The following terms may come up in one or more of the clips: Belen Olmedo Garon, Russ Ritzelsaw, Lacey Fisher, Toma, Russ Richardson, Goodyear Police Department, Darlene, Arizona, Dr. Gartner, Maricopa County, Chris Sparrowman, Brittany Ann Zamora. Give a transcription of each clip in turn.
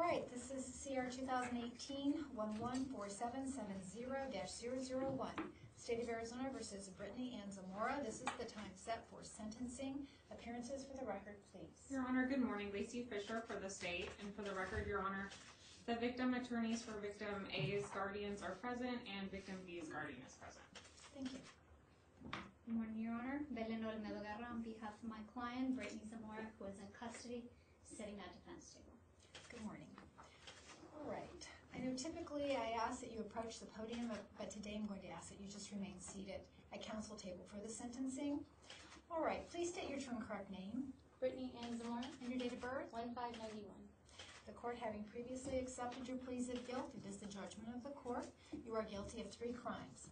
All right, this is CR 2018-114770-001, State of Arizona versus Brittany Ann Zamora. This is the time set for sentencing. Appearances for the record, please. Your Honor, good morning. Lacey Fisher for the state, and for the record, Your Honor, the victim attorneys for victim A's guardians are present, and victim B's guardian is present. Thank you. Good morning, Your Honor. Belen Olmedo Garon on behalf of my client, Brittany Zamora, who is in custody, sitting at defense table. Good morning. All right. I know typically I ask that you approach the podium, but today I'm going to ask that you just remain seated at council table for the sentencing. All right. Please state your true and correct name. Brittany Ann Zamora. And your date of birth? 1591. The court, having previously accepted your pleas of guilt, it is the judgment of the court. You are guilty of 3 crimes.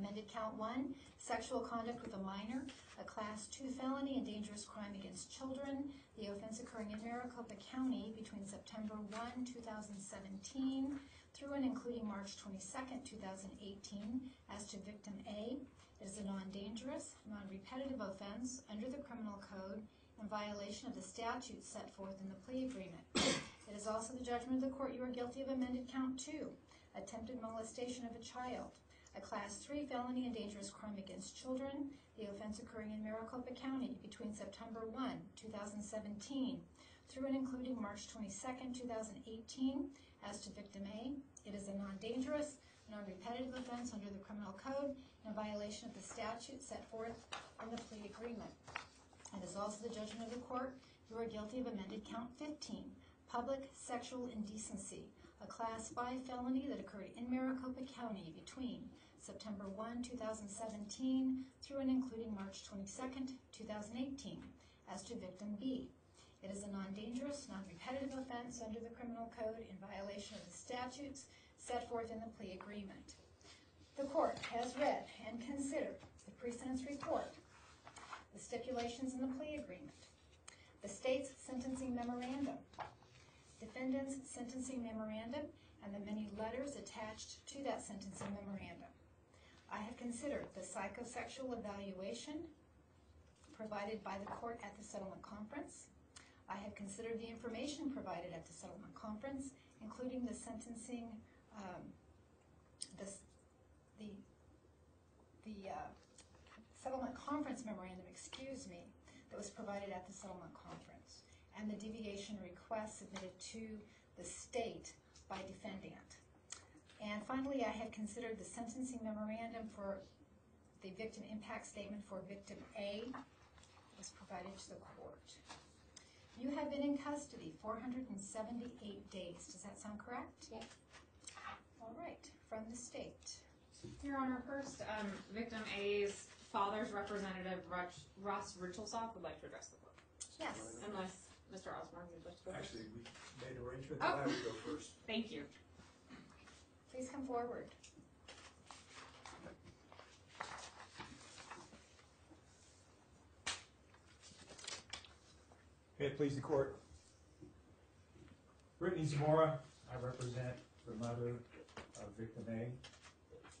Amended count 1, sexual conduct with a minor, a class 2 felony and dangerous crime against children, the offense occurring in Maricopa County between September 1, 2017 through and including March 22, 2018, as to victim A. It is a non-dangerous, non-repetitive offense under the criminal code in violation of the statute set forth in the plea agreement. It is also the judgment of the court you are guilty of amended count 2, attempted molestation of a child, a class 3 felony and dangerous crime against children, the offense occurring in Maricopa County between September 1, 2017 through and including March 22, 2018, as to victim A. It is a non-dangerous, non-repetitive offense under the criminal code in violation of the statute set forth in the plea agreement. It is also the judgment of the court you are guilty of amended count 15, public sexual indecency, a class 5 felony that occurred in Maricopa County between September 1, 2017 through and including March 22, 2018, as to victim B. It is a non-dangerous, non-repetitive offense under the criminal code in violation of the statutes set forth in the plea agreement. The court has read and considered the pre-sentence report, the stipulations in the plea agreement, the state's sentencing memorandum, defendant's sentencing memorandum, and the many letters attached to that sentencing memorandum. I have considered the psychosexual evaluation provided by the court at the settlement conference. I have considered the information provided at the settlement conference, including the sentencing, settlement conference memorandum, that was provided at the settlement conference, and the deviation request submitted to the state by defendant. And finally, I have considered the sentencing memorandum for the victim impact statement for victim A that was provided to the court. You have been in custody 478 days. Does that sound correct? Yes. All right, from the state. Your Honor, first, victim A's father's representative, Russ Richardson, would like to address the court. Yes. Unless Mr. Osborne would like to go first. Actually, we made an arrangement that I would go first. Thank you. Please come forward. May it please the court. Brittany Zamora, I represent the mother of victim A.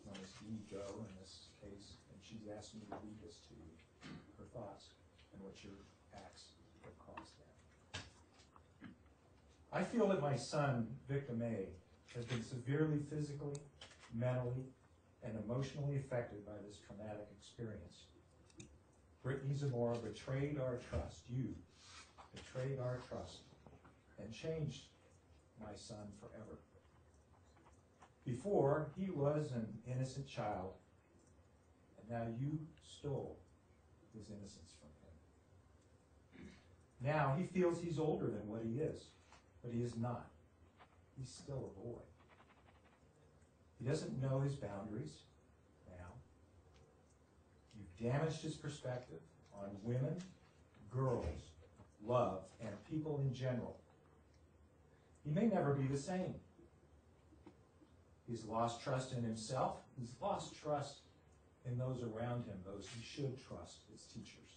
My esteemed Joe in this case, and she's asked me to lead us to her thoughts and what your acts have caused that. I feel that my son, victim A, has been severely physically, mentally, and emotionally affected by this traumatic experience. Brittany Zamora betrayed our trust, you betrayed our trust, and changed my son forever. Before, he was an innocent child, and now you stole his innocence from him. Now he feels he's older than what he is, but he is not. He's still a boy. He doesn't know his boundaries now. You've damaged his perspective on women, girls, love, and people in general. He may never be the same. He's lost trust in himself. He's lost trust in those around him, those he should trust, his teachers.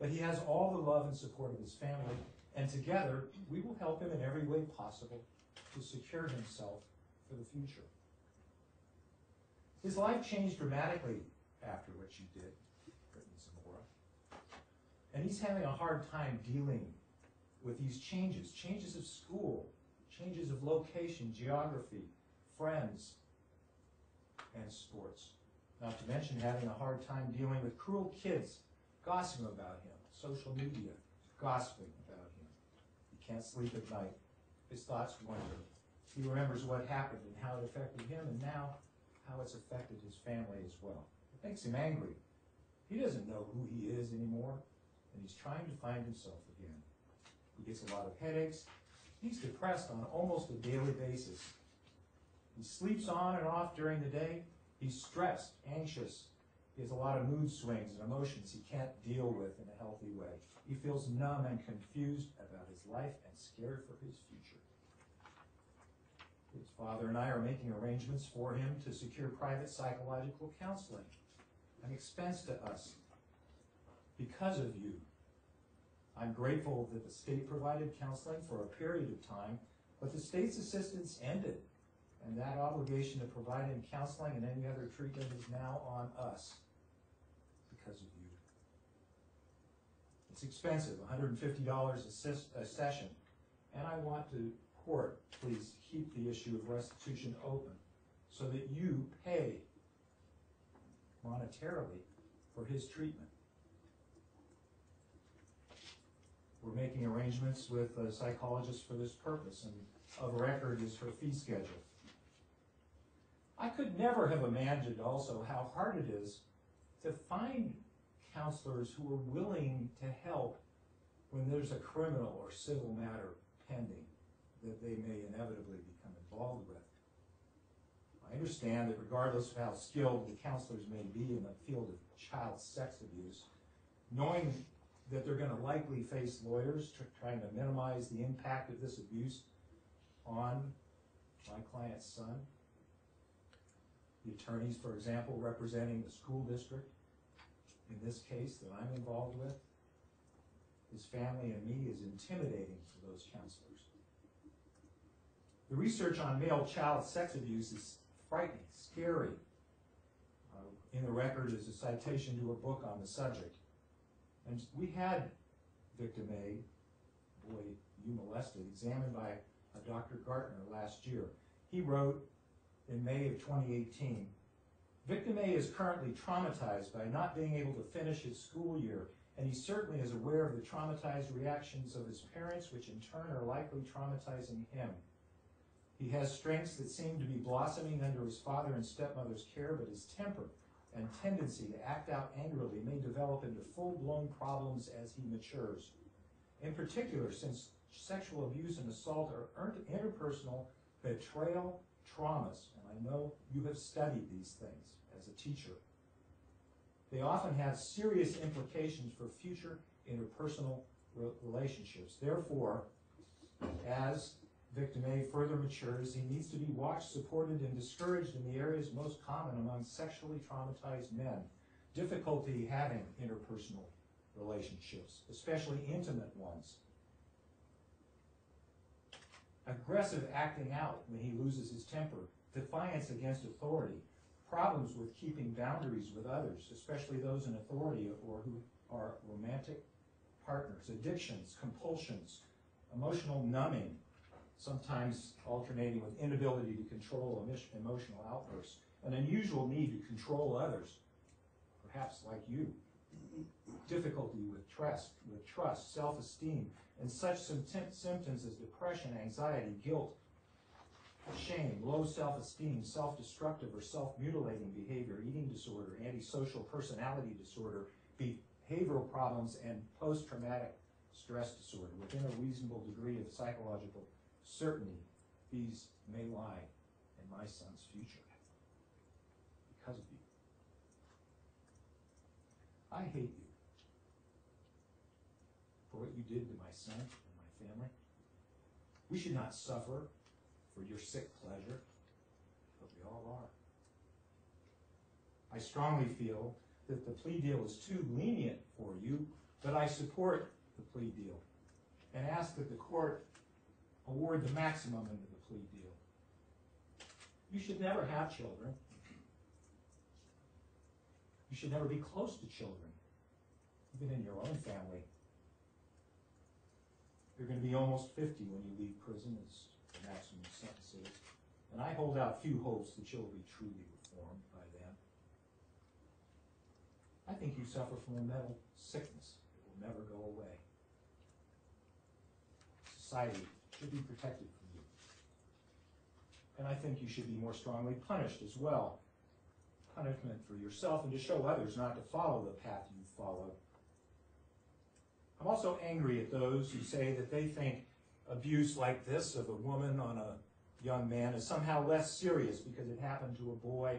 But he has all the love and support of his family, and together we will help him in every way possible to secure himself for the future. His life changed dramatically after what you did, Brittany Zamora, and he's having a hard time dealing with these changes, changes of school, changes of location, geography, friends, and sports. Not to mention having a hard time dealing with cruel kids gossiping about him, social media gossiping about him. He can't sleep at night. His thoughts wander. He remembers what happened and how it affected him, and now how it's affected his family as well. It makes him angry. He doesn't know who he is anymore, and he's trying to find himself again. He gets a lot of headaches. He's depressed on almost a daily basis. He sleeps on and off during the day. He's stressed, anxious. He has a lot of mood swings and emotions he can't deal with in a healthy way. He feels numb and confused about his life and scared for his future. His father and I are making arrangements for him to secure private psychological counseling, an expense to us. Because of you, I'm grateful that the state provided counseling for a period of time, but the state's assistance ended, and that obligation to provide him counseling and any other treatment is now on us because of you. It's expensive, $150 a session, and I want to court, please keep the issue of restitution open so that you pay monetarily for his treatment. We're making arrangements with a psychologist for this purpose, and of record is her fee schedule. I could never have imagined also how hard it is to find counselors who are willing to help when there's a criminal or civil matter pending that they may inevitably become involved with. I understand that regardless of how skilled the counselors may be in the field of child sex abuse, knowing that they're going to likely face lawyers trying to minimize the impact of this abuse on my client's son, the attorneys, for example, representing the school district, in this case that I'm involved with, his family and me, is intimidating for those counselors. The research on male child sex abuse is frightening, scary. In the record is a citation to a book on the subject. And we had victim A, boy you molested, examined by Dr. Gartner last year. He wrote in May of 2018, victim A is currently traumatized by not being able to finish his school year, and he certainly is aware of the traumatized reactions of his parents, which in turn are likely traumatizing him. He has strengths that seem to be blossoming under his father and stepmother's care, but his temper and tendency to act out angrily may develop into full-blown problems as he matures. In particular, since sexual abuse and assault are interpersonal betrayal traumas, and I know you have studied these things as a teacher, they often have serious implications for future interpersonal relationships. Therefore, as victim A further matures, he needs to be watched, supported, and discouraged in the areas most common among sexually traumatized men. Difficulty having interpersonal relationships, especially intimate ones. Aggressive acting out when he loses his temper. Defiance against authority. Problems with keeping boundaries with others, especially those in authority or who are romantic partners. Addictions, compulsions, emotional numbing, sometimes alternating with inability to control emotional outbursts, an unusual need to control others, perhaps like you, difficulty with trust, self-esteem, and such symptoms as depression, anxiety, guilt, shame, low self-esteem, self-destructive or self-mutilating behavior, eating disorder, antisocial personality disorder, behavioral problems, and post-traumatic stress disorder. Within a reasonable degree of psychological certainty, these may lie in my son's future because of you. I hate you for what you did to my son and my family. We should not suffer for your sick pleasure, but we all are. I strongly feel that the plea deal is too lenient for you, but I support the plea deal and ask that the court award the maximum into the plea deal. You should never have children. You should never be close to children, even in your own family. You're going to be almost 50 when you leave prison, as the maximum sentence is, and I hold out few hopes that you'll be truly reformed by then. I think you suffer from a mental sickness that will never go away. Society should be protected from you. And I think you should be more strongly punished as well. Punishment for yourself and to show others not to follow the path you follow. I'm also angry at those who say that they think abuse like this of a woman on a young man is somehow less serious because it happened to a boy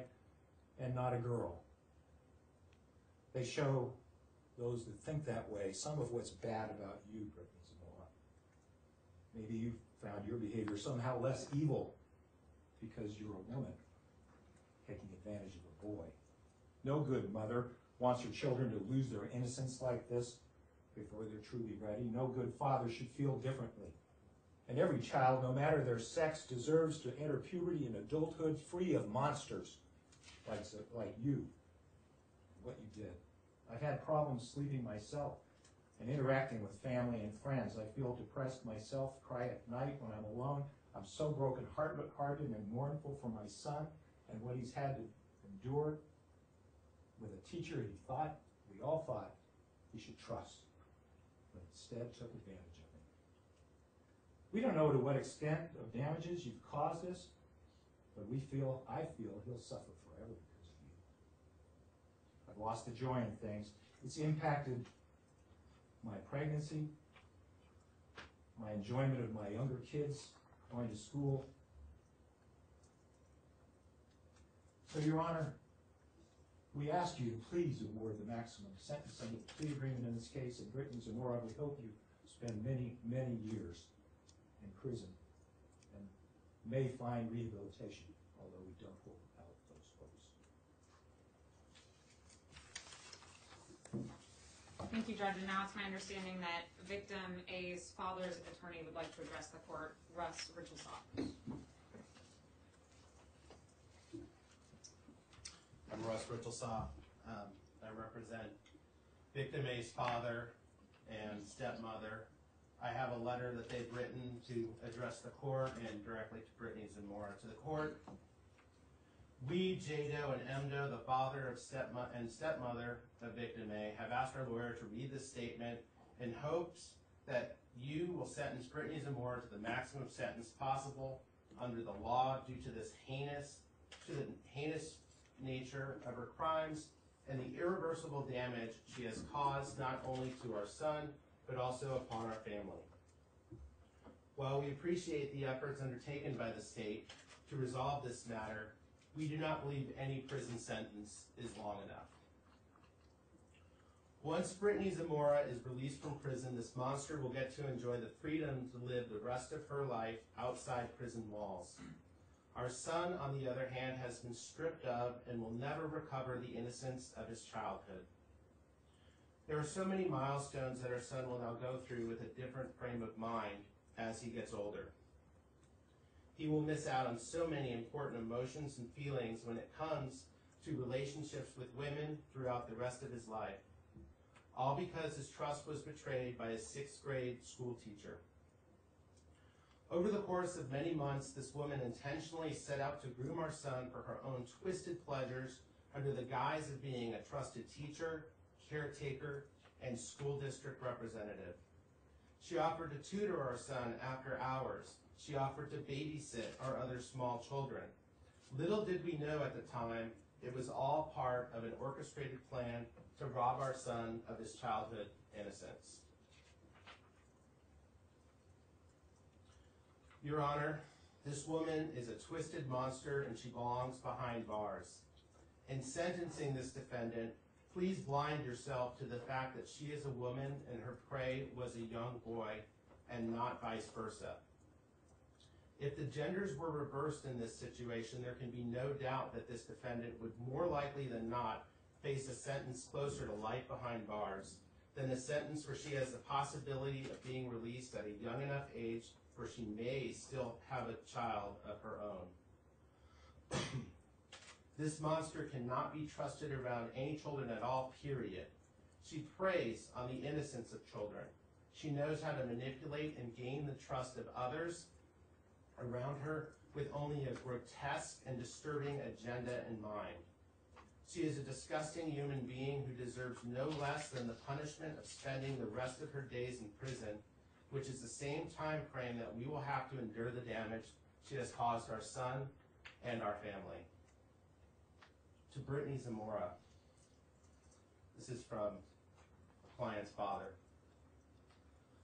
and not a girl. They show those that think that way some of what's bad about you, Brittany Zamora. Maybe you found your behavior somehow less evil because you're a woman taking advantage of a boy. No good mother wants her children to lose their innocence like this before they're truly ready. No good father should feel differently. And every child, no matter their sex, deserves to enter puberty and adulthood free of monsters like you. What you did. I've had problems sleeping myself and interacting with family and friends. I feel depressed myself, cry at night when I'm alone. I'm so broken-hearted and mournful for my son and what he's had to endure with a teacher he thought, we all thought, he should trust, but instead took advantage of him. We don't know to what extent of damages you've caused this, but I feel he'll suffer forever. I've lost the joy in things. It's impacted my pregnancy, my enjoyment of my younger kids, going to school. So, Your Honor, we ask you to please award the maximum sentence under the plea agreement in this case, and Brittany Zamora, we hope you spend many, many years in prison and may find rehabilitation, although we don't hope. Thank you, Judge. And now it's my understanding that victim A's father's attorney would like to address the court, Russ Richardson. I'm Russ Ritzelsaw. I represent victim A's father and stepmother. I have a letter that they've written to address the court and directly to Brittany Zamora. To the court, we, J. Doe and M. Doe, the father of stepmother of victim A, have asked our lawyer to read this statement in hopes that you will sentence Brittany Zamora to the maximum sentence possible under the law due to the heinous nature of her crimes and the irreversible damage she has caused not only to our son, but also upon our family. While we appreciate the efforts undertaken by the state to resolve this matter, we do not believe any prison sentence is long enough. Once Brittany Zamora is released from prison, this monster will get to enjoy the freedom to live the rest of her life outside prison walls. Our son, on the other hand, has been stripped of and will never recover the innocence of his childhood. There are so many milestones that our son will now go through with a different frame of mind as he gets older. He will miss out on so many important emotions and feelings when it comes to relationships with women throughout the rest of his life, all because his trust was betrayed by his 6th grade school teacher. Over the course of many months, this woman intentionally set out to groom our son for her own twisted pleasures under the guise of being a trusted teacher, caretaker, and school district representative. She offered to tutor our son after hours. She offered to babysit our other small children. Little did we know at the time, it was all part of an orchestrated plan to rob our son of his childhood innocence. Your Honor, this woman is a twisted monster and she belongs behind bars. In sentencing this defendant, please blind yourself to the fact that she is a woman and her prey was a young boy and not vice versa. If the genders were reversed in this situation, there can be no doubt that this defendant would more likely than not face a sentence closer to life behind bars than a sentence where she has the possibility of being released at a young enough age where she may still have a child of her own. This monster cannot be trusted around any children at all, period. She preys on the innocence of children. She knows how to manipulate and gain the trust of others around her with only a grotesque and disturbing agenda in mind. She is a disgusting human being who deserves no less than the punishment of spending the rest of her days in prison, which is the same time frame that we will have to endure the damage she has caused our son and our family. To Brittany Zamora, this is from the client's father.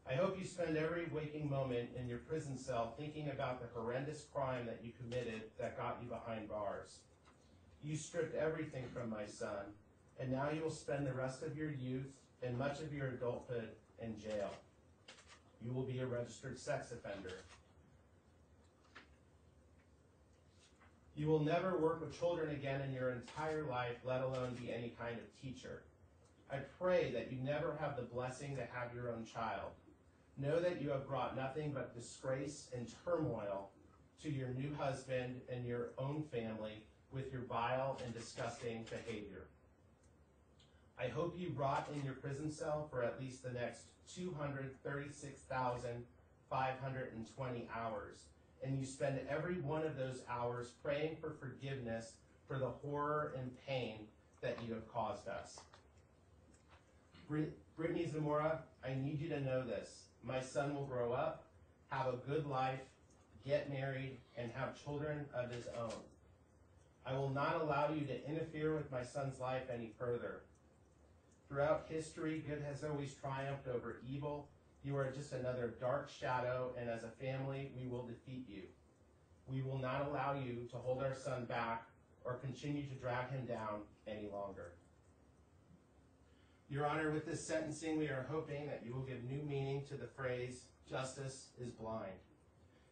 I hope you spend every waking moment in your prison cell thinking about the horrendous crime that you committed that got you behind bars. You stripped everything from my son, and now you will spend the rest of your youth and much of your adulthood in jail. You will be a registered sex offender. You will never work with children again in your entire life, let alone be any kind of teacher. I pray that you never have the blessing to have your own child. Know that you have brought nothing but disgrace and turmoil to your new husband and your own family with your vile and disgusting behavior. I hope you rot in your prison cell for at least the next 236,520 hours, and you spend every one of those hours praying for forgiveness for the horror and pain that you have caused us. Brittany Zamora, I need you to know this. My son will grow up, have a good life, get married, and have children of his own. I will not allow you to interfere with my son's life any further. Throughout history, good has always triumphed over evil. You are just another dark shadow, and as a family, we will defeat you. We will not allow you to hold our son back or continue to drag him down any longer. Your Honor, with this sentencing, we are hoping that you will give new meaning to the phrase, justice is blind.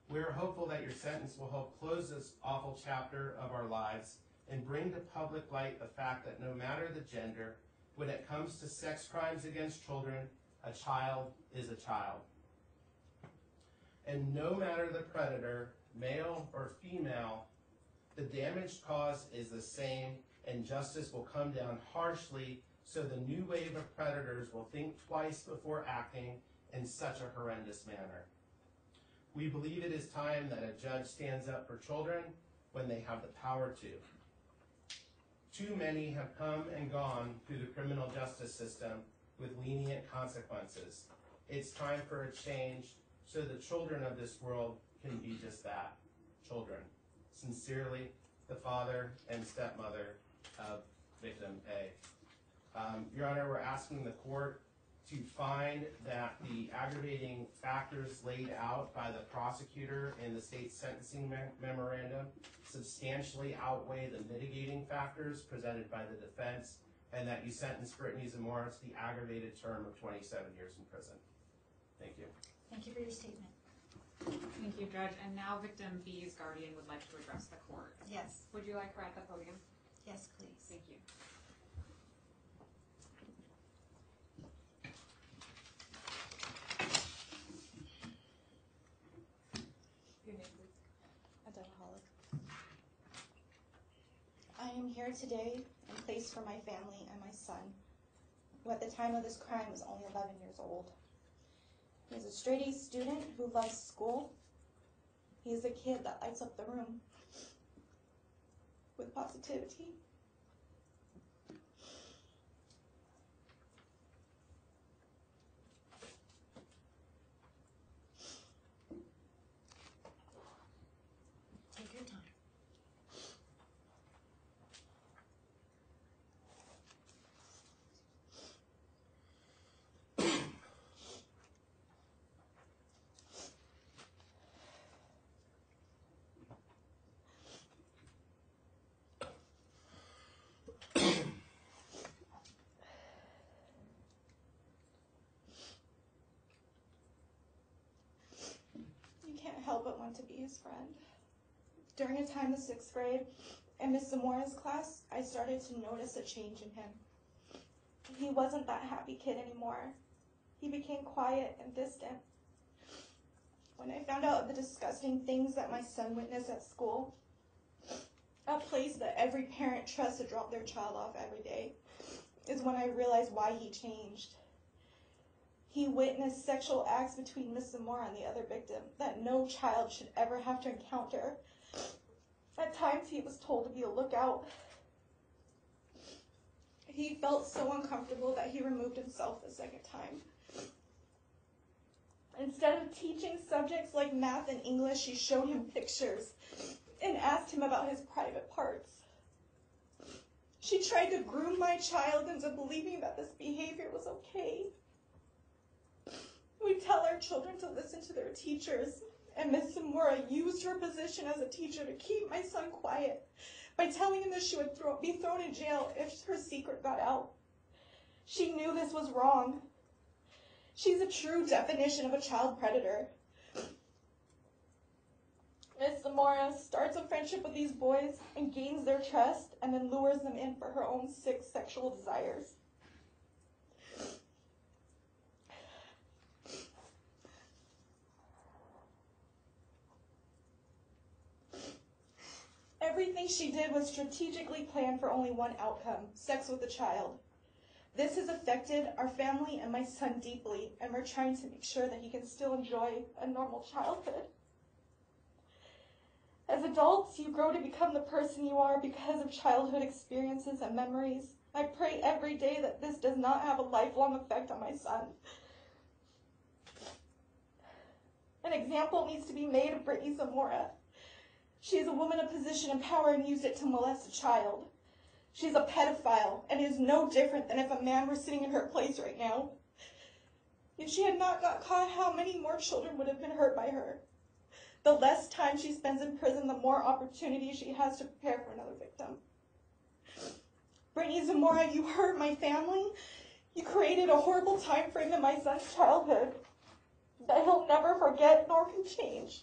We are hopeful that your sentence will help close this awful chapter of our lives and bring to public light the fact that no matter the gender, when it comes to sex crimes against children, a child is a child. And no matter the predator, male or female, the damage caused is the same, and justice will come down harshly, so the new wave of predators will think twice before acting in such a horrendous manner. We believe it is time that a judge stands up for children when they have the power to. Too many have come and gone through the criminal justice system with lenient consequences. It's time for a change so the children of this world can be just that, children. Sincerely, the father and stepmother of victim A. Your Honor, we're asking the court to find that the aggravating factors laid out by the prosecutor in the state's sentencing memorandum substantially outweigh the mitigating factors presented by the defense, and that you sentence Brittany Zamora to the aggravated term of 27 years in prison. Thank you. Thank you for your statement. Thank you, Judge. And now victim B's guardian would like to address the court. Yes. Would you like her at the podium? Yes, please. Thank you. Your name, please. I am here today in place for my family and my son, who at the time of this crime was only 11 years old. He is a straight-A student who loves school. He is a kid that lights up the room with positivity. Help but want to be his friend. During a time of 6th grade, in Ms. Zamora's class, I started to notice a change in him. He wasn't that happy kid anymore. He became quiet and distant. When I found out the disgusting things that my son witnessed at school, a place that every parent trusts to drop their child off every day, is when I realized why he changed. He witnessed sexual acts between Ms. Zamora and the other victim that no child should ever have to encounter. At times he was told to be a lookout. He felt so uncomfortable that he removed himself the second time. Instead of teaching subjects like math and English, she showed him pictures and asked him about his private parts. She tried to groom my child into believing that this behavior was okay. We tell our children to listen to their teachers, and Ms. Zamora used her position as a teacher to keep my son quiet by telling him that she would be thrown in jail if her secret got out. She knew this was wrong. She's a true definition of a child predator. Ms. Zamora starts a friendship with these boys and gains their trust, and then lures them in for her own sick sexual desires. Everything she did was strategically planned for only one outcome, sex with a child. This has affected our family and my son deeply, and we're trying to make sure that he can still enjoy a normal childhood. As adults, you grow to become the person you are because of childhood experiences and memories. I pray every day that this does not have a lifelong effect on my son. An example needs to be made of Brittany Zamora. She is a woman of position and power and used it to molest a child. She's a pedophile and is no different than if a man were sitting in her place right now. If she had not got caught, how many more children would have been hurt by her? The less time she spends in prison, the more opportunity she has to prepare for another victim. Brittany Zamora, you hurt my family. You created a horrible time frame in my son's childhood that he'll never forget nor can change.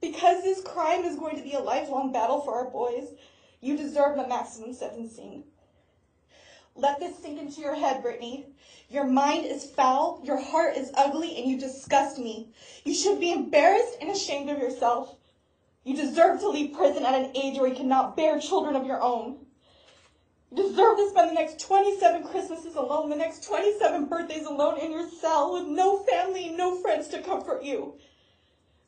Because this crime is going to be a lifelong battle for our boys, you deserve the maximum sentencing. Let this sink into your head, Brittany. Your mind is foul, your heart is ugly, and you disgust me. You should be embarrassed and ashamed of yourself. You deserve to leave prison at an age where you cannot bear children of your own. You deserve to spend the next 27 Christmases alone, the next 27 birthdays alone in your cell with no family, no friends to comfort you.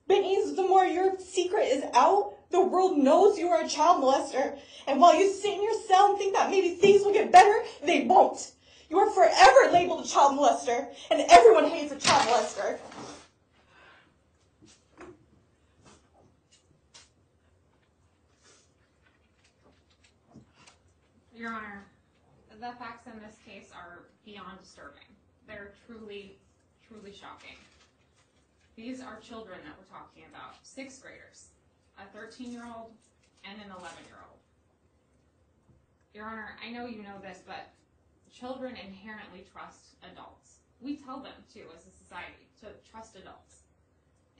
Brittany Zamora, your secret is out. The world knows you are a child molester. And while you sit in your cell and think that maybe things will get better, they won't. You are forever labeled a child molester, and everyone hates a child molester. Your Honor, the facts in this case are beyond disturbing. They're truly, truly shocking. These are children that we're talking about, sixth graders, a 13-year-old and an 11-year-old. Your Honor, I know you know this, but children inherently trust adults. We tell them to, as a society, to trust adults.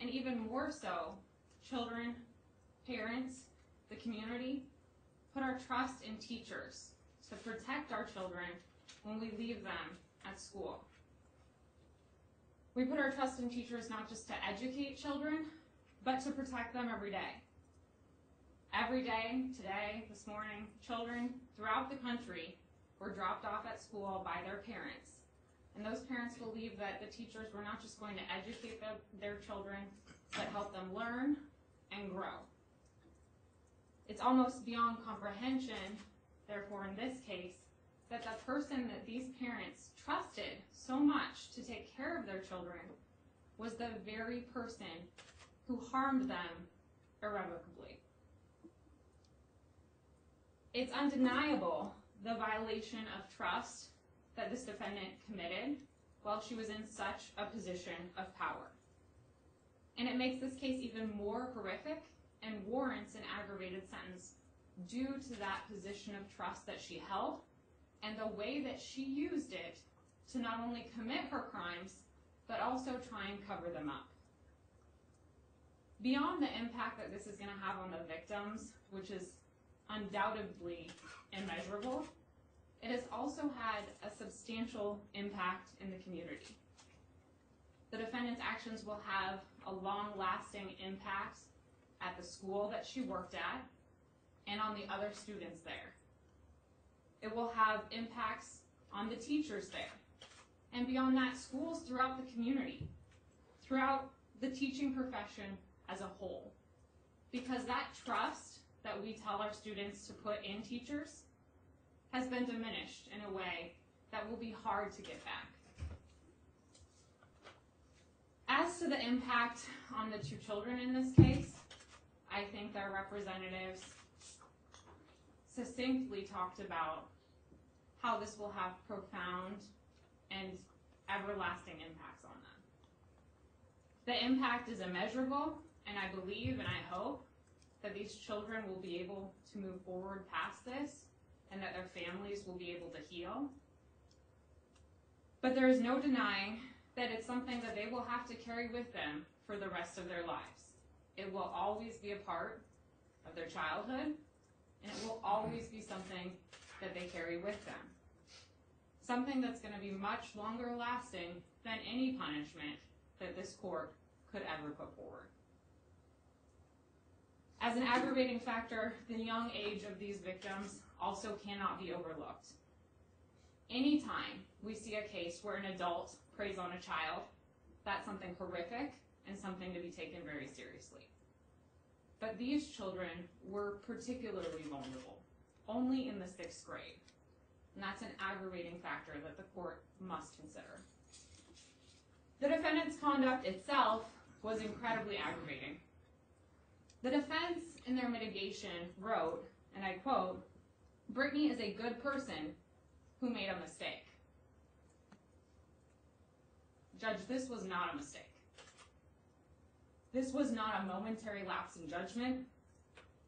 And even more so, children, parents, the community, put our trust in teachers to protect our children when we leave them at school. We put our trust in teachers not just to educate children, but to protect them every day. Every day, today, this morning, children throughout the country were dropped off at school by their parents. And those parents believed that the teachers were not just going to educate their children, but help them learn and grow. It's almost beyond comprehension, therefore, in this case, that the person that these parents trusted so much to take care of their children was the very person who harmed them irrevocably. It's undeniable the violation of trust that this defendant committed while she was in such a position of power. And it makes this case even more horrific and warrants an aggravated sentence due to that position of trust that she held and the way that she used it to not only commit her crimes, but also try and cover them up. Beyond the impact that this is going to have on the victims, which is undoubtedly immeasurable, it has also had a substantial impact in the community. The defendant's actions will have a long-lasting impact at the school that she worked at and on the other students there. It will have impacts on the teachers there, and beyond that, schools throughout the community, throughout the teaching profession as a whole. Because that trust that we tell our students to put in teachers has been diminished in a way that will be hard to get back. As to the impact on the two children in this case, I think their representatives succinctly talked about how this will have profound and everlasting impacts on them. The impact is immeasurable, and I believe and I hope that these children will be able to move forward past this and that their families will be able to heal. But there is no denying that it's something that they will have to carry with them for the rest of their lives. It will always be a part of their childhood, and it will always be something that they carry with them. Something that's going to be much longer lasting than any punishment that this court could ever put forward. As an aggravating factor, the young age of these victims also cannot be overlooked. Anytime we see a case where an adult preys on a child, that's something horrific and something to be taken very seriously. But these children were particularly vulnerable, only in the 6th grade. And that's an aggravating factor that the court must consider. The defendant's conduct itself was incredibly aggravating. The defense in their mitigation wrote, and I quote, "Brittany is a good person who made a mistake." Judge, this was not a mistake. This was not a momentary lapse in judgment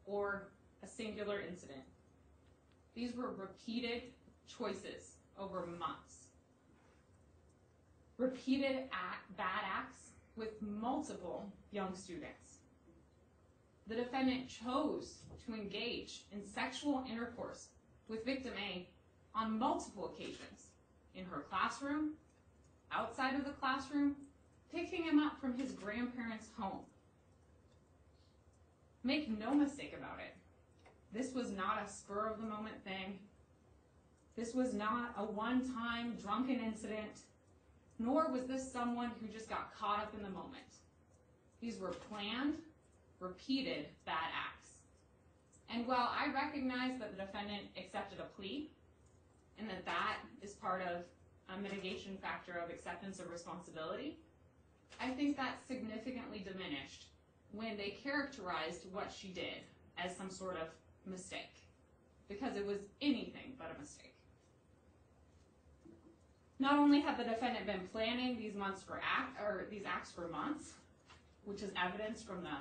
or a singular incident. These were repeated choices over months. Repeated bad acts with multiple young students. The defendant chose to engage in sexual intercourse with victim A on multiple occasions, in her classroom, outside of the classroom, picking him up from his grandparents' home. Make no mistake about it. This was not a spur-of-the-moment thing. This was not a one-time drunken incident, nor was this someone who just got caught up in the moment. These were planned, repeated bad acts. And while I recognize that the defendant accepted a plea, and that that is part of a mitigation factor of acceptance of responsibility, I think that's significantly diminished when they characterized what she did as some sort of mistake, because it was anything but a mistake. Not only had the defendant been planning these acts for months, which is evidenced from the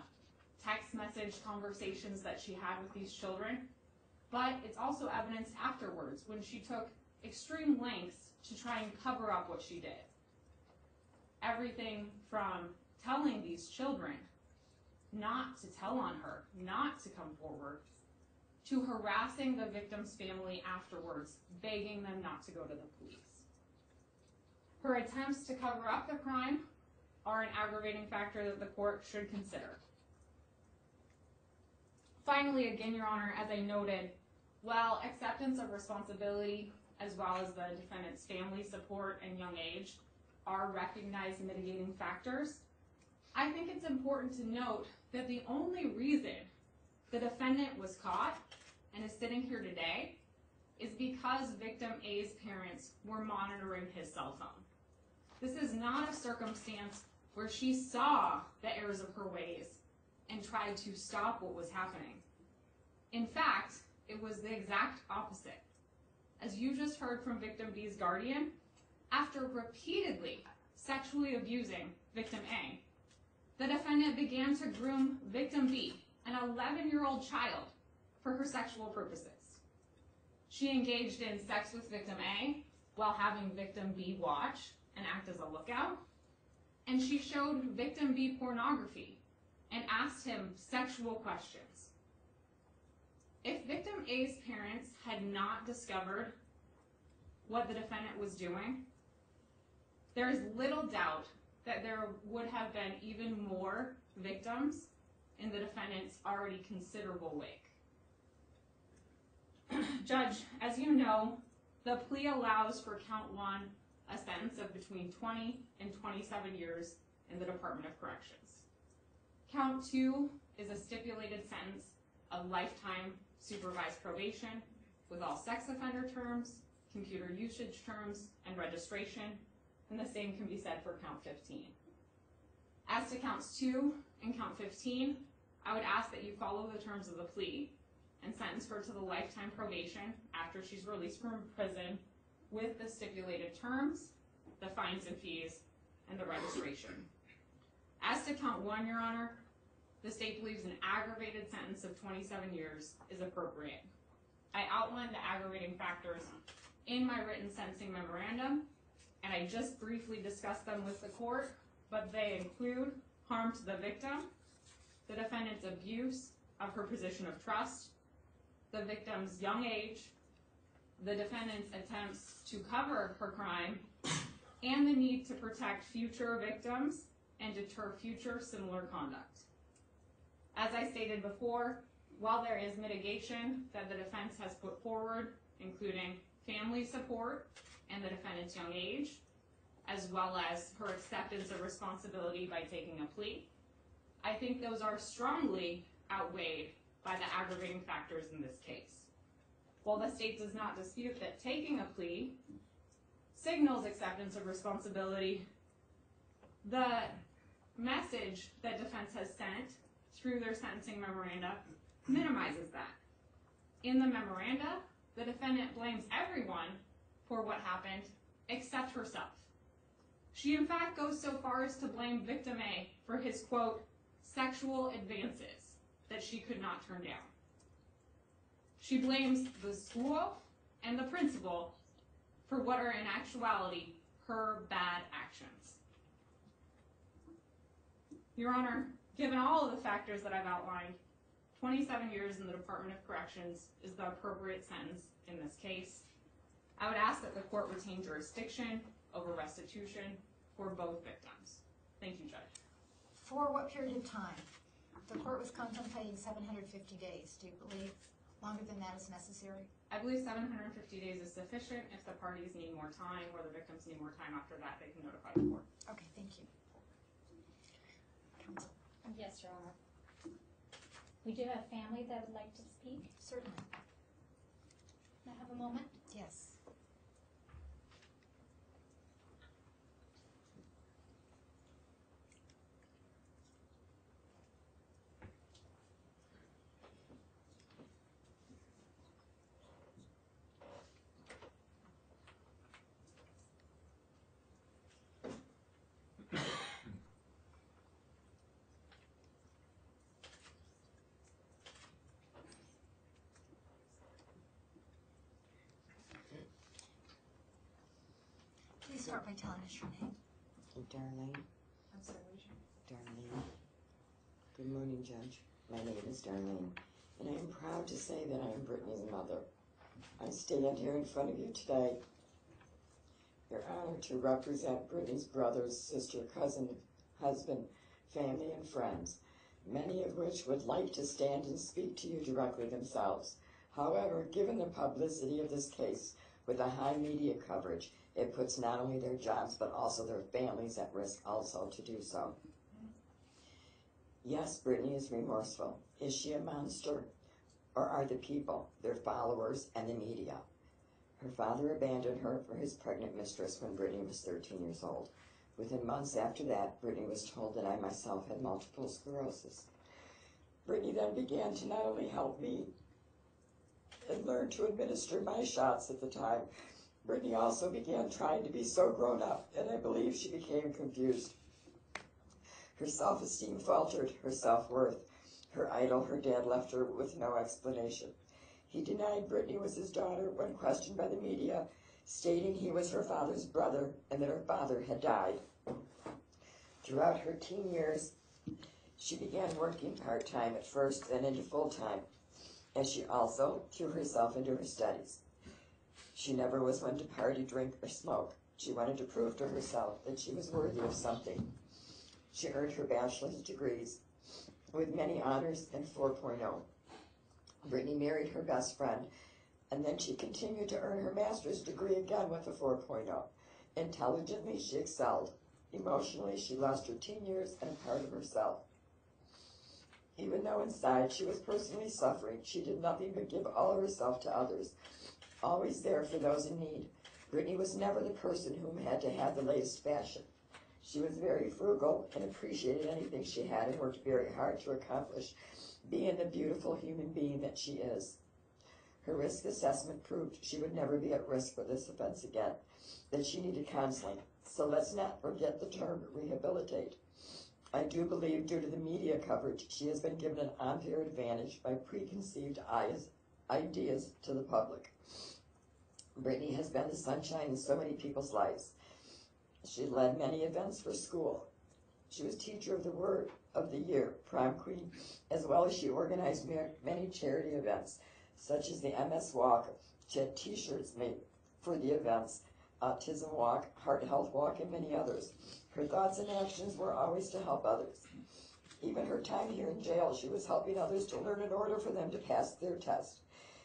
text message conversations that she had with these children, but it's also evidenced afterwards when she took extreme lengths to try and cover up what she did. Everything from telling these children not to tell on her, not to come forward, to harassing the victim's family afterwards, begging them not to go to the police. Her attempts to cover up the crime are an aggravating factor that the court should consider. Finally, again, Your Honor, as I noted, while acceptance of responsibility as well as the defendant's family support and young age are recognized mitigating factors, I think it's important to note that the only reason the defendant was caught and is sitting here today is because victim A's parents were monitoring his cell phone. This is not a circumstance where she saw the errors of her ways and tried to stop what was happening. In fact, it was the exact opposite. As you just heard from victim B's guardian, after repeatedly sexually abusing victim A, the defendant began to groom victim B, an 11-year-old child, for her sexual purposes. She engaged in sex with victim A while having victim B watch and act as a lookout, and she showed victim B pornography and asked him sexual questions. If victim A's parents had not discovered what the defendant was doing, there is little doubt that there would have been even more victims in the defendant's already considerable wake. Judge, as you know, the plea allows for count 1 a sentence of between 20 and 27 years in the Department of Corrections. Count 2 is a stipulated sentence of lifetime supervised probation with all sex offender terms, computer usage terms, and registration, and the same can be said for count 15. As to counts 2 and count 15, I would ask that you follow the terms of the plea and sentence her to the lifetime probation after she's released from prison with the stipulated terms, the fines and fees, and the registration. As to count 1, Your Honor, the state believes an aggravated sentence of 27 years is appropriate. I outlined the aggravating factors in my written sentencing memorandum, and I just briefly discussed them with the court, but they include harm to the victim, the defendant's abuse of her position of trust, the victim's young age, the defendant's attempts to cover her crime, and the need to protect future victims and deter future similar conduct. As I stated before, while there is mitigation that the defense has put forward, including family support and the defendant's young age, as well as her acceptance of responsibility by taking a plea, I think those are strongly outweighed by the aggravating factors in this case. While the state does not dispute that taking a plea signals acceptance of responsibility, the message that defense has sent through their sentencing memoranda minimizes that. In the memoranda, the defendant blames everyone for what happened except herself. She in fact goes so far as to blame victim A for his, quote, sexual advances that she could not turn down. She blames the school and the principal for what are in actuality her bad actions. Your Honor, given all of the factors that I've outlined, 27 years in the Department of Corrections is the appropriate sentence in this case. I would ask that the court retain jurisdiction over restitution for both victims. Thank you, Judge. For what period of time? The court was contemplating 750 days. Do you believe longer than that is necessary? I believe 750 days is sufficient. If the parties need more time or the victims need more time after that, they can notify the court. Okay, thank you. Counsel. Yes, Your Honor. We do have family that would like to speak. Certainly. Can I have a moment? Yes. Please start by telling us your name. Darlene. I'm sorry, what is your name? Darlene. Good morning, Judge. My name is Darlene, and I am proud to say that I am Brittany's mother. I stand here in front of you today, Your Honor, to represent Brittany's brothers, sister, cousin, husband, family, and friends, many of which would like to stand and speak to you directly themselves. However, given the publicity of this case with the high media coverage, it puts not only their jobs, but also their families at risk also to do so. Yes, Brittany is remorseful. Is she a monster? Or are the people, their followers, and the media? Her father abandoned her for his pregnant mistress when Brittany was 13 years old. Within months after that, Brittany was told that I myself had multiple sclerosis. Brittany then began to not only help me and learn to administer my shots at the time, Brittany also began trying to be so grown up, and I believe she became confused. Her self-esteem faltered, her self-worth, her idol, her dad left her with no explanation. He denied Brittany was his daughter when questioned by the media, stating he was her father's brother and that her father had died. Throughout her teen years, she began working part-time at first, then into full-time, and she also threw herself into her studies. She never was one to party, drink, or smoke. She wanted to prove to herself that she was worthy of something. She earned her bachelor's degrees with many honors and 4.0. Brittany married her best friend, and then she continued to earn her master's degree again with a 4.0. Intelligently, she excelled. Emotionally, she lost her teen years and part of herself. Even though inside she was personally suffering, she did nothing but give all of herself to others, always there for those in need. Brittany was never the person whom had to have the latest fashion. She was very frugal and appreciated anything she had and worked very hard to accomplish being the beautiful human being that she is. Her risk assessment proved she would never be at risk for this offense again, that she needed counseling. So let's not forget the term rehabilitate. I do believe, due to the media coverage, she has been given an unfair advantage by preconceived ideas to the public. Brittany has been the sunshine in so many people's lives. She led many events for school. She was teacher of the word of the year, prom queen, as well as she organized many charity events, such as the MS Walk. She had T-shirts made for the events, Autism Walk, Heart Health Walk, and many others. Her thoughts and actions were always to help others. Even her time here in jail, she was helping others to learn in order for them to pass their test.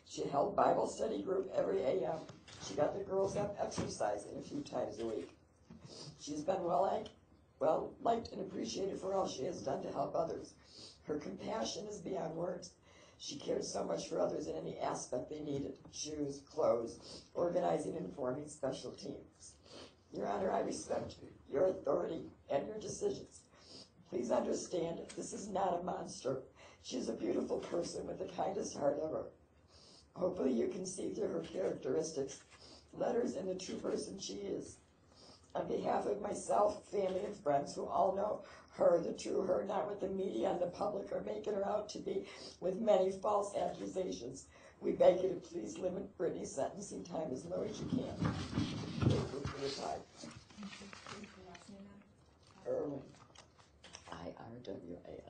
She held Bible study group every a.m. She got the girls up exercising a few times a week. She's been well liked and appreciated for all she has done to help others. Her compassion is beyond words. She cared so much for others in any aspect they needed: shoes, clothes, organizing and forming special teams. Your Honor, I respect your authority and your decisions. Please understand, this is not a monster. She's a beautiful person with the kindest heart ever. Hopefully you can see through her characteristics, letters, and the true person she is. On behalf of myself, family, and friends who all know her, the true her, not what the media and the public are making her out to be with many false accusations, we beg you to please limit Brittany's sentencing time as low as you can. Thank you for your time. Irwin. IRWAN.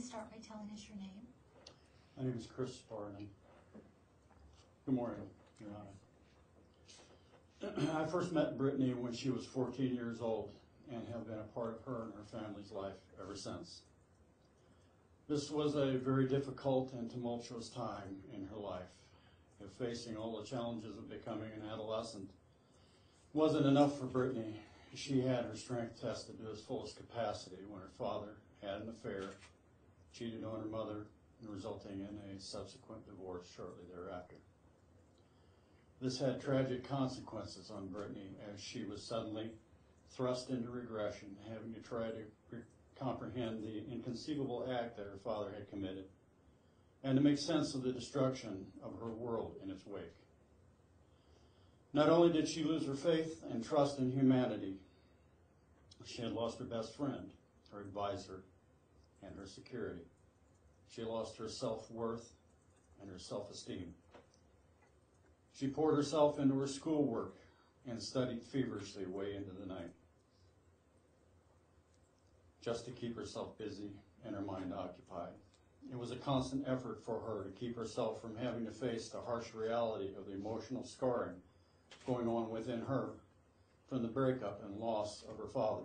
Start by telling us your name. My name is Chris Sparrowman. Good morning, Your Honor. I first met Brittany when she was 14 years old and have been a part of her and her family's life ever since. This was a very difficult and tumultuous time in her life. If facing all the challenges of becoming an adolescent wasn't enough for Brittany, she had her strength tested to its fullest capacity when her father had an affair, cheated on her mother, resulting in a subsequent divorce shortly thereafter. This had tragic consequences on Brittany, as she was suddenly thrust into regression, having to try to comprehend the inconceivable act that her father had committed, and to make sense of the destruction of her world in its wake. Not only did she lose her faith and trust in humanity, she had lost her best friend, her advisor, and her security. She lost her self-worth and her self-esteem. She poured herself into her schoolwork and studied feverishly way into the night, just to keep herself busy and her mind occupied. It was a constant effort for her to keep herself from having to face the harsh reality of the emotional scarring going on within her from the breakup and loss of her father.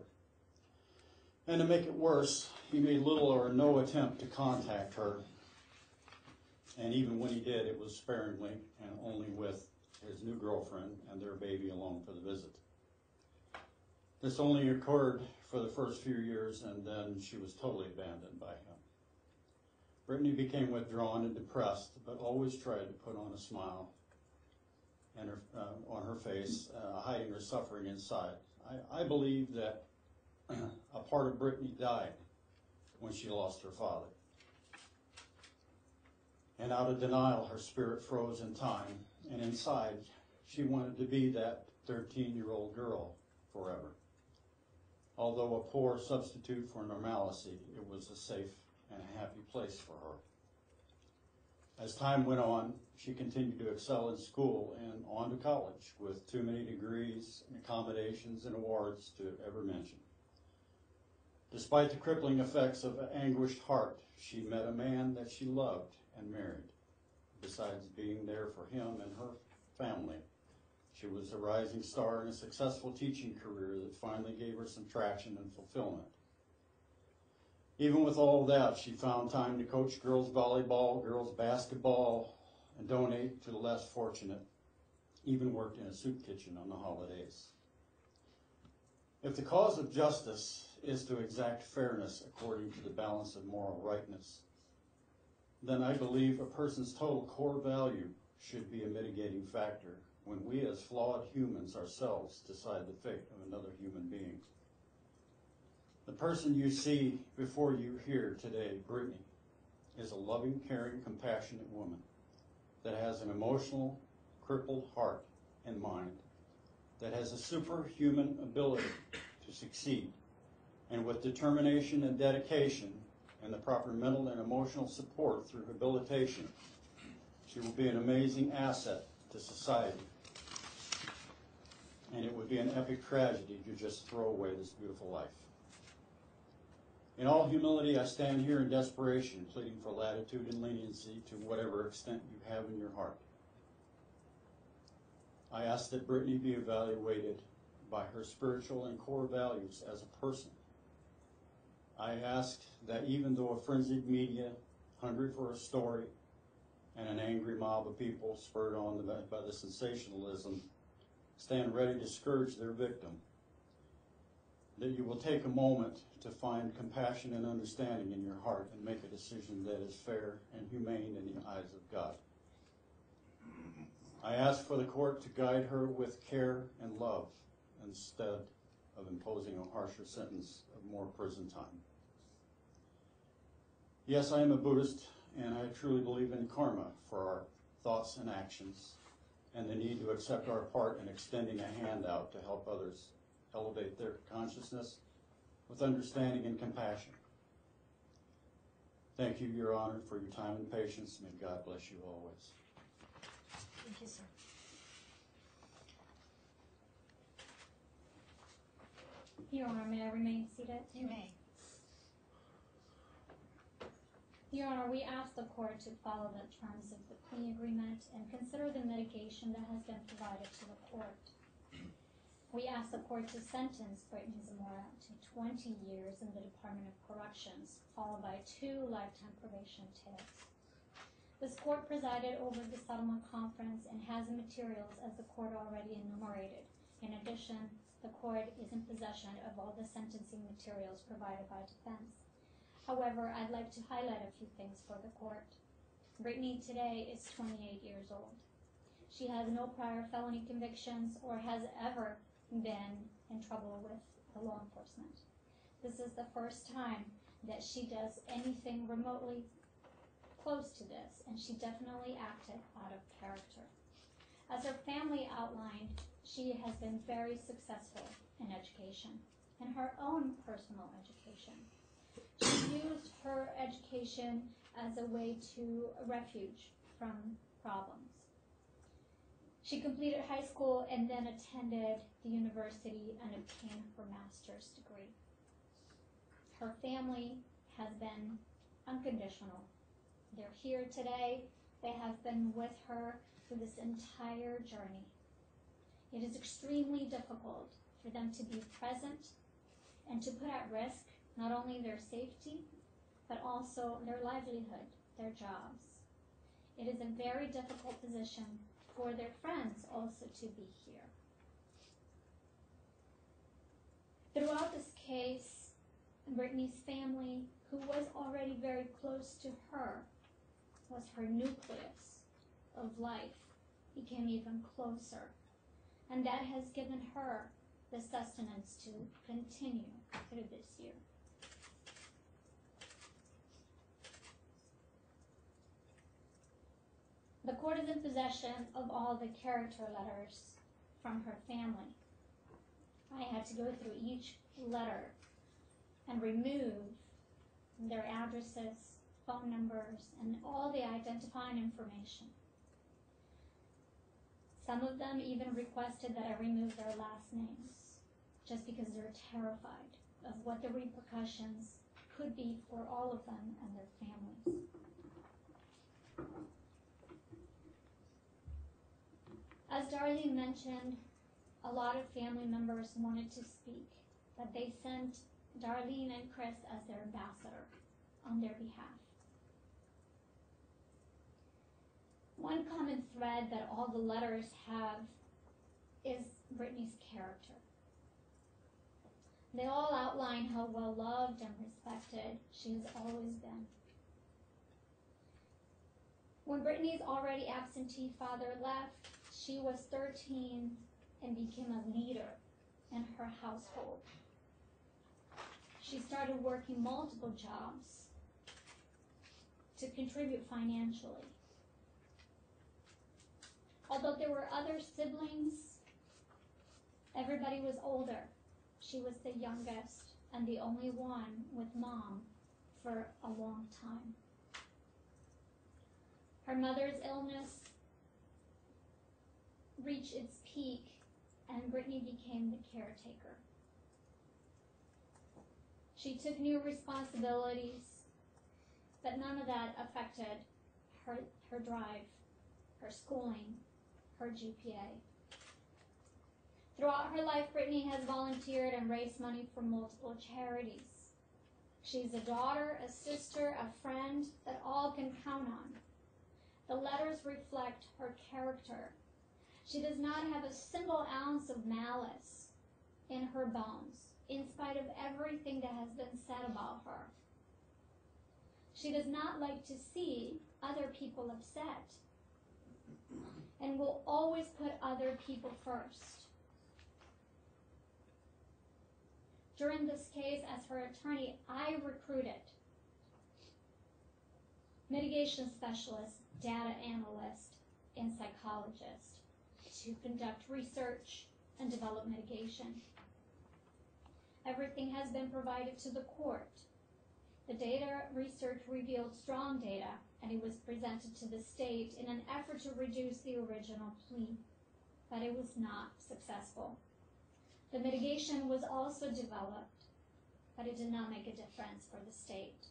And to make it worse, he made little or no attempt to contact her, and even when he did, it was sparingly and only with his new girlfriend and their baby alone for the visit. This only occurred for the first few years, and then she was totally abandoned by him. Brittany became withdrawn and depressed, but always tried to put on a smile and on her face, hiding her suffering inside. I believe that a part of Brittany died when she lost her father. And out of denial, her spirit froze in time, and inside, she wanted to be that 13-year-old girl forever. Although a poor substitute for normalcy, it was a safe and happy place for her. As time went on, she continued to excel in school and on to college with too many degrees, and accommodations, and awards to ever mention. Despite the crippling effects of an anguished heart, she met a man that she loved and married. Besides being there for him and her family, she was a rising star in a successful teaching career that finally gave her some traction and fulfillment. Even with all that, she found time to coach girls volleyball, girls basketball, and donate to the less fortunate, even worked in a soup kitchen on the holidays. If the cause of justice is to exact fairness according to the balance of moral rightness, then I believe a person's total core value should be a mitigating factor when we as flawed humans ourselves decide the fate of another human being. The person you see before you here today, Brittany, is a loving, caring, compassionate woman that has an emotional, crippled heart and mind, that has a superhuman ability to succeed, and with determination and dedication and the proper mental and emotional support through rehabilitation, she will be an amazing asset to society. And it would be an epic tragedy to just throw away this beautiful life. In all humility, I stand here in desperation, pleading for latitude and leniency to whatever extent you have in your heart. I ask that Brittany be evaluated by her spiritual and core values as a person. I asked that even though a frenzied media, hungry for a story, and an angry mob of people spurred on by the sensationalism, stand ready to scourge their victim, that you will take a moment to find compassion and understanding in your heart and make a decision that is fair and humane in the eyes of God. I ask for the court to guide her with care and love instead of imposing a harsher sentence of more prison time. Yes, I am a Buddhist, and I truly believe in karma for our thoughts and actions, and the need to accept our part in extending a hand out to help others elevate their consciousness with understanding and compassion. Thank you, Your Honor, for your time and patience. May God bless you always. Thank you, sir. Your Honor, may I remain seated? You may. Your Honor, we ask the court to follow the terms of the plea agreement and consider the mitigation that has been provided to the court. We ask the court to sentence Brittany Zamora to 20 years in the Department of Corrections, followed by 2 lifetime probation terms. This court presided over the settlement conference and has the materials as the court already enumerated. In addition, the court is in possession of all the sentencing materials provided by defense. However, I'd like to highlight a few things for the court. Brittany today is 28 years old. She has no prior felony convictions or has ever been in trouble with the law enforcement. This is the first time that she does anything remotely close to this, and she definitely acted out of character. As her family outlined, she has been very successful in education, in her own personal education. She used her education as a way to refuge from problems. She completed high school and then attended the university and obtained her master's degree. Her family has been unconditional. They're here today. They have been with her through this entire journey. It is extremely difficult for them to be present and to put at risk not only their safety, but also their livelihood, their jobs. It is a very difficult position for their friends also to be here. Throughout this case, Brittany's family, who was already very close to her, was her nucleus of life, became even closer. And that has given her the sustenance to continue through this year. The court is in possession of all the character letters from her family. I had to go through each letter and remove their addresses, phone numbers, and all the identifying information. Some of them even requested that I remove their last names, just because they're terrified of what the repercussions could be for all of them and their families. As Darlene mentioned, a lot of family members wanted to speak, but they sent Darlene and Chris as their ambassador on their behalf. One common thread that all the letters have is Brittany's character. They all outline how well loved and respected she has always been. When Brittany's already absentee father left, she was 13 and became a leader in her household. She started working multiple jobs to contribute financially. Although there were other siblings, everybody was older. She was the youngest and the only one with mom for a long time. Her mother's illness reached its peak, and Brittany became the caretaker. She took new responsibilities, but none of that affected her drive, her schooling, her GPA. Throughout her life, Brittany has volunteered and raised money for multiple charities. She's a daughter, a sister, a friend that all can count on. The letters reflect her character. She does not have a single ounce of malice in her bones, in spite of everything that has been said about her. She does not like to see other people upset and will always put other people first. During this case, as her attorney, I recruited mitigation specialist, data analyst, and psychologist to conduct research and develop mitigation. Everything has been provided to the court. The data research revealed strong data, and it was presented to the state in an effort to reduce the original plea, but it was not successful. The mitigation was also developed, but it did not make a difference for the state.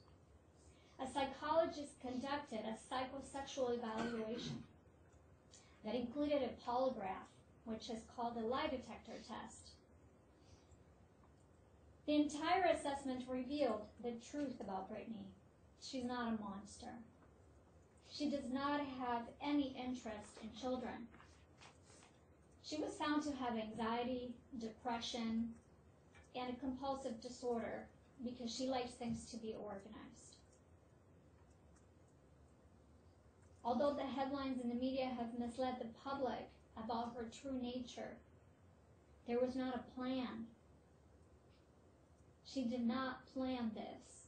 A psychologist conducted a psychosexual evaluation that included a polygraph, which is called a lie detector test. The entire assessment revealed the truth about Brittany. She's not a monster. She does not have any interest in children. She was found to have anxiety, depression, and a compulsive disorder because she likes things to be organized. Although the headlines in the media have misled the public about her true nature, there was not a plan. She did not plan this.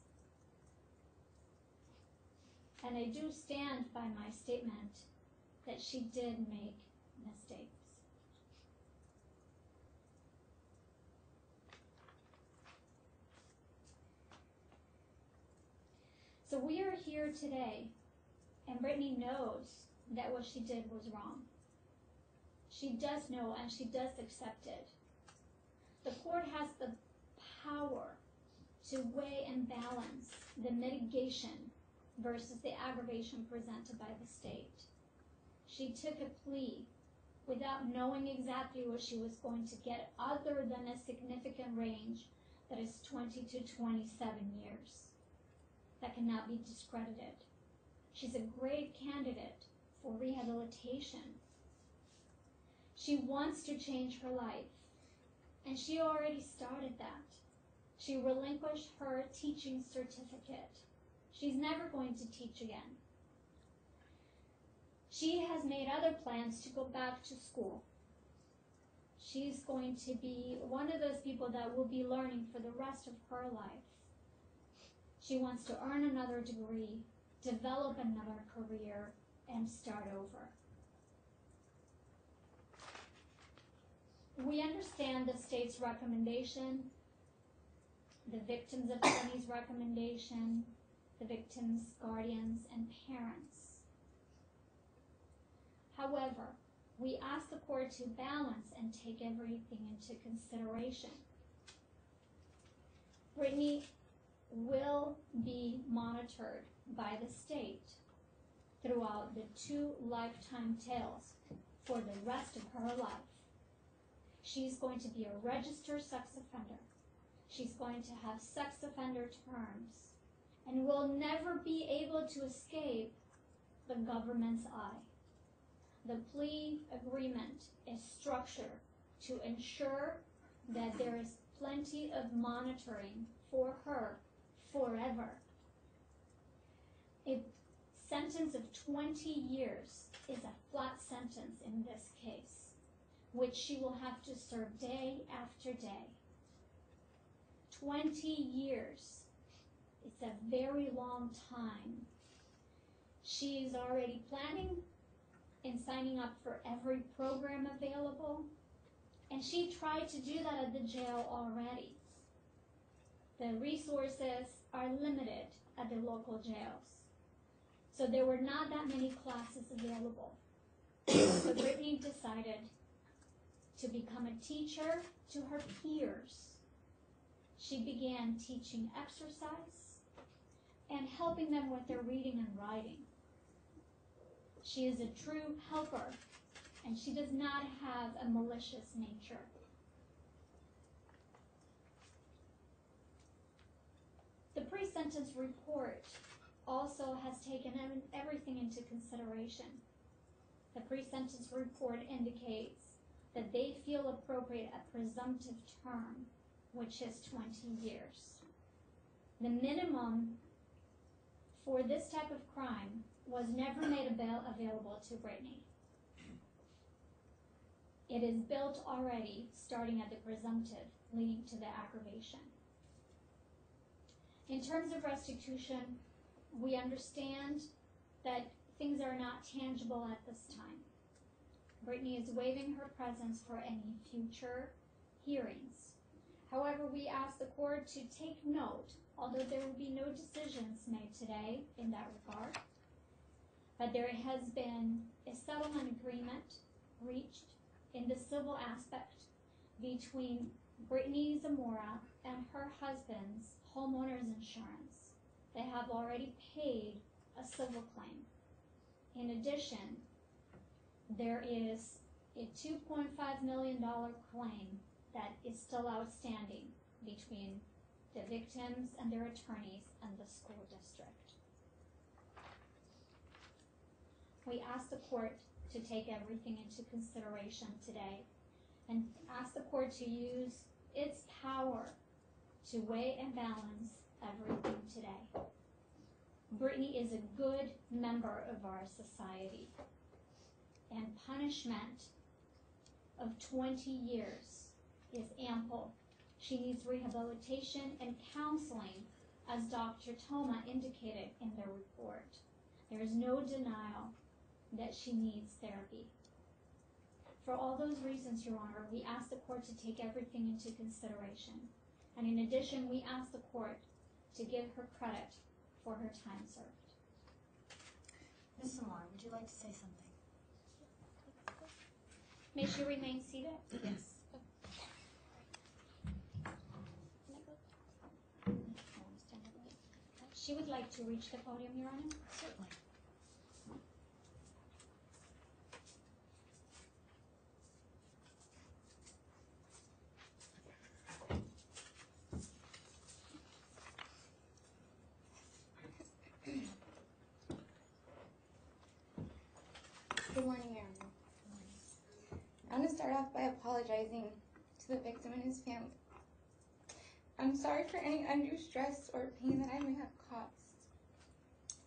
And I do stand by my statement that she did make mistakes. So we are here today, and Brittany knows that what she did was wrong. She does know, and she does accept it. The court has the power to weigh and balance the mitigation versus the aggravation presented by the state. She took a plea without knowing exactly what she was going to get, other than a significant range that is 20 to 27 years. That cannot be discredited. She's a great candidate for rehabilitation. She wants to change her life, and she already started that. She relinquished her teaching certificate. She's never going to teach again. She has made other plans to go back to school. She's going to be one of those people that will be learning for the rest of her life. She wants to earn another degree, develop another career, and start over. We understand the state's recommendation, the victims' attorney's recommendation, the victim's guardians and parents. However, we ask the court to balance and take everything into consideration. Brittany will be monitored by the state throughout the 2 lifetime tails for the rest of her life. She's going to be a registered sex offender. She's going to have sex offender terms and will never be able to escape the government's eye. The plea agreement is structured to ensure that there is plenty of monitoring for her forever. A sentence of 20 years is a flat sentence in this case, which she will have to serve day after day. 20 years. It's a very long time. She is already planning and signing up for every program available, and she tried to do that at the jail already. The resources are limited at the local jails, so there were not that many classes available. So Brittany decided to become a teacher to her peers. She began teaching exercise and helping them with their reading and writing. She is a true helper, and she does not have a malicious nature. The pre-sentence report also has taken everything into consideration. The pre-sentence report indicates that they feel appropriate a presumptive term, which is 20 years. The minimum for this type of crime was never made available to Brittany. It is built already, starting at the presumptive, leading to the aggravation. In terms of restitution, we understand that things are not tangible at this time. Brittany is waiving her presence for any future hearings. However, we ask the court to take note, although there will be no decisions made today in that regard, but there has been a settlement agreement reached in the civil aspect between Brittany Zamora and her husband's homeowner's insurance. They have already paid a civil claim. In addition, there is a $2.5 million claim that is still outstanding between the victims and their attorneys and the school district. We ask the court to take everything into consideration today and ask the court to use its power to weigh and balance everything today. Brittany is a good member of our society, and punishment of 20 years is ample. She needs rehabilitation and counseling, as Dr. Toma indicated in the report. There is no denial that she needs therapy. For all those reasons, Your Honor, we ask the court to take everything into consideration. And in addition, we ask the court to give her credit for her time served. Ms. Zamora, would you like to say something? May she remain seated? Yes. She would like to reach the podium, Your Honor. Certainly. Good morning, Your Honor. Good morning. I'm going to start off by apologizing to the victim and his family. I'm sorry for any undue stress or pain that I may have caused.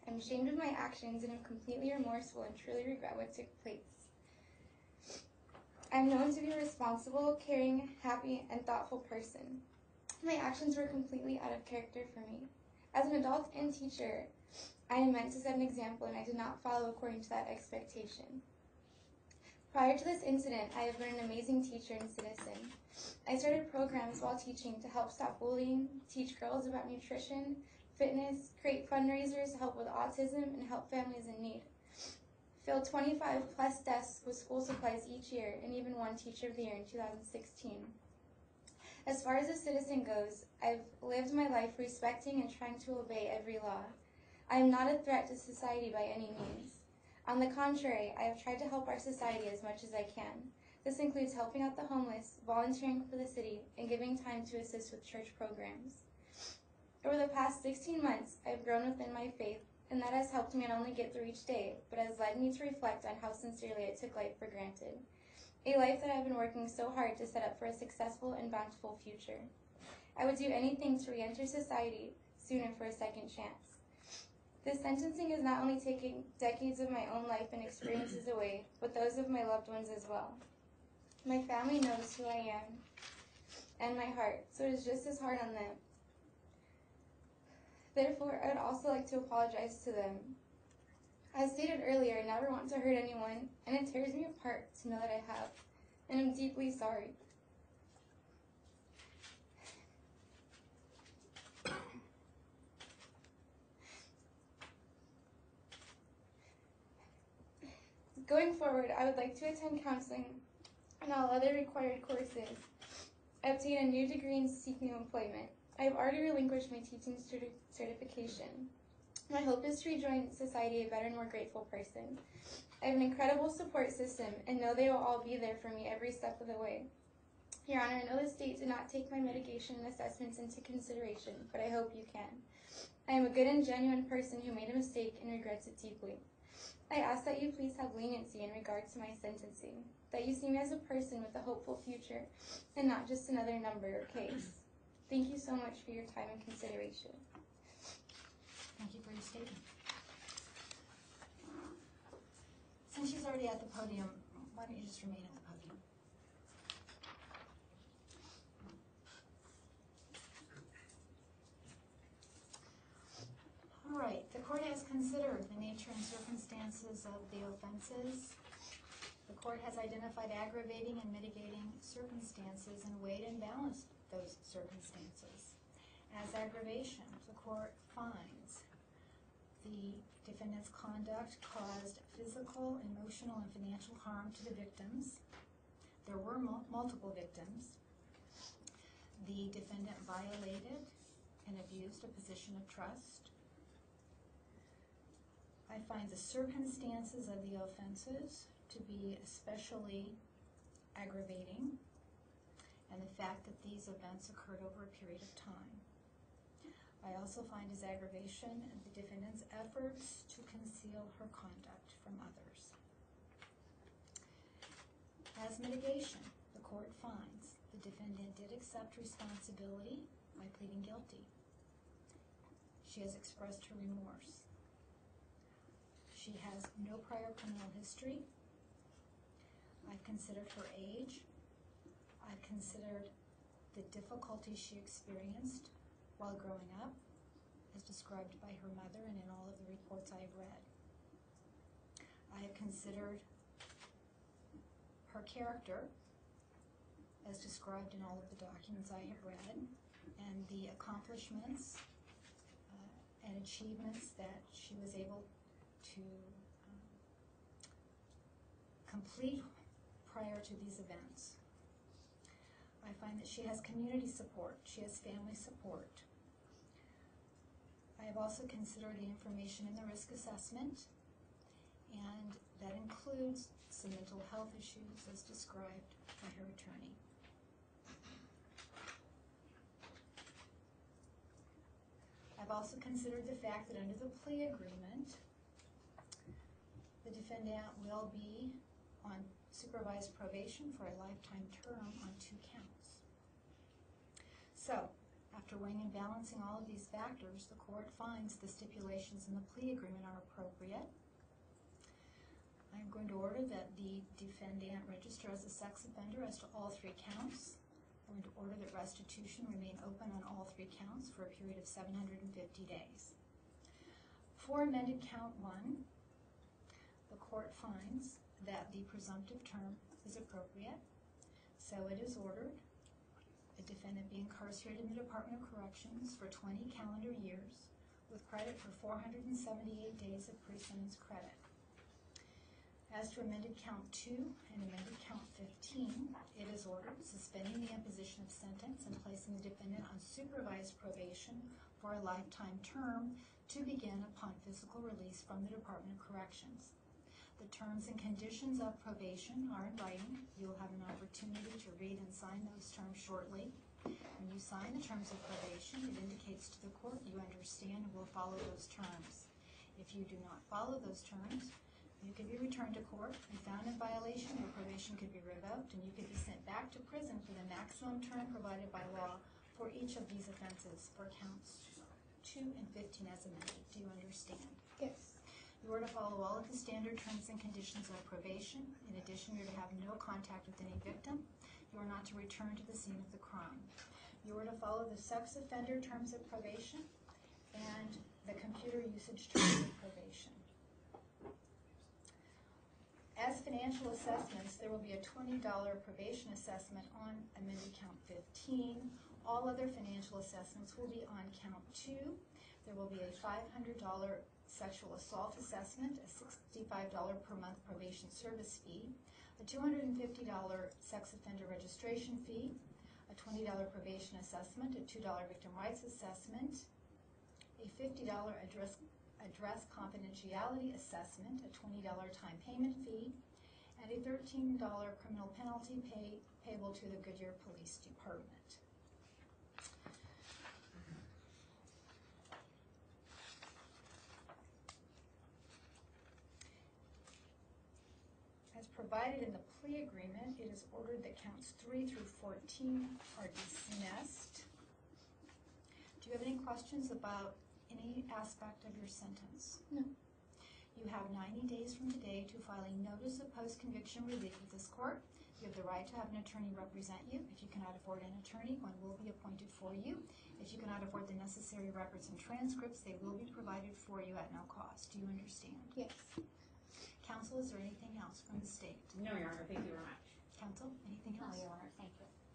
I'm ashamed of my actions and am completely remorseful and truly regret what took place. I'm known to be a responsible, caring, happy, and thoughtful person. My actions were completely out of character for me. As an adult and teacher, I am meant to set an example, and I did not follow according to that expectation. Prior to this incident, I have been an amazing teacher and citizen. I started programs while teaching to help stop bullying, teach girls about nutrition, fitness, create fundraisers, help with autism, and help families in need. Fill 25 plus desks with school supplies each year, and even one Teacher of the Year in 2016. As far as a citizen goes, I've lived my life respecting and trying to obey every law. I am not a threat to society by any means. On the contrary, I have tried to help our society as much as I can. This includes helping out the homeless, volunteering for the city, and giving time to assist with church programs. Over the past 16 months, I've grown within my faith, and that has helped me not only get through each day, but has led me to reflect on how sincerely I took life for granted. A life that I've been working so hard to set up for a successful and bountiful future. I would do anything to re-enter society sooner for a second chance. This sentencing is not only taking decades of my own life and experiences away, but those of my loved ones as well. My family knows who I am and my heart, so it is just as hard on them. Therefore, I would also like to apologize to them. As stated earlier, I never want to hurt anyone, and it tears me apart to know that I have, and I'm deeply sorry. Going forward, I would like to attend counseling and all other required courses. I obtain a new degree and seek new employment. I have already relinquished my teaching certification. My hope is to rejoin society a better and more grateful person. I have an incredible support system and know they will all be there for me every step of the way. Your Honor, I know the state did not take my mitigation and assessments into consideration, but I hope you can. I am a good and genuine person who made a mistake and regrets it deeply. I ask that you please have leniency in regard to my sentencing, that you see me as a person with a hopeful future and not just another number or case. Thank you so much for your time and consideration. Thank you for your statement. Since she's already at the podium, why don't you just remain at the podium? All right, the court has considered the nature and circumstances of the offenses. The court has identified aggravating and mitigating circumstances and weighed and balanced those circumstances. As aggravation, the court finds the defendant's conduct caused physical, emotional, and financial harm to the victims. There were multiple victims. The defendant violated and abused a position of trust. I find the circumstances of the offenses to be especially aggravating, and the fact that these events occurred over a period of time. I also find as aggravation the defendant's efforts to conceal her conduct from others. As mitigation, the court finds the defendant did accept responsibility by pleading guilty. She has expressed her remorse. She has no prior criminal history. I've considered her age. I've considered the difficulties she experienced while growing up, as described by her mother and in all of the reports I've read. I have considered her character, as described in all of the documents I have read, and the accomplishments and achievements that she was able to complete prior to these events. I find that she has community support, she has family support. I have also considered the information in the risk assessment, and that includes some mental health issues as described by her attorney. I've also considered the fact that under the plea agreement, the defendant will be on supervised probation for a lifetime term on 2 counts. So, after weighing and balancing all of these factors, the court finds the stipulations in the plea agreement are appropriate. I'm going to order that the defendant register as a sex offender as to all 3 counts. I'm going to order that restitution remain open on all 3 counts for a period of 750 days. For amended count 1, the court finds that the presumptive term is appropriate, so it is ordered the defendant be incarcerated in the Department of Corrections for 20 calendar years with credit for 478 days of pre-sentence credit. As to amended count 2 and amended count 15, it is ordered suspending the imposition of sentence and placing the defendant on supervised probation for a lifetime term to begin upon physical release from the Department of Corrections. The terms and conditions of probation are in writing. You'll have an opportunity to read and sign those terms shortly. When you sign the terms of probation, it indicates to the court you understand and will follow those terms. If you do not follow those terms, you could be returned to court and found in violation. Your probation could be revoked, and you could be sent back to prison for the maximum term provided by law for each of these offenses for counts 2 and 15 as amended. Do you understand? Yes. You are to follow all of the standard terms and conditions of probation. In addition, you are to have no contact with any victim. You are not to return to the scene of the crime. You are to follow the sex offender terms of probation and the computer usage terms of probation. As financial assessments, there will be a $20 probation assessment on amended count 15. All other financial assessments will be on count 2. There will be a $500 sexual assault assessment, a $65 per month probation service fee, a $250 sex offender registration fee, a $20 probation assessment, a $2 victim rights assessment, a $50 address confidentiality assessment, a $20 time payment fee, and a $13 criminal penalty payable to the Goodyear Police Department. As provided in the plea agreement, it is ordered that counts 3 through 14 are dismissed. Do you have any questions about any aspect of your sentence? No. You have 90 days from today to file a notice of post-conviction relief with this court. You have the right to have an attorney represent you. If you cannot afford an attorney, one will be appointed for you. If you cannot afford the necessary records and transcripts, they will be provided for you at no cost. Do you understand? Yes. Counsel, is there anything else from the state? No, Your Honor. Thank you very much. Counsel, anything else? No, Your Honor. Thank you.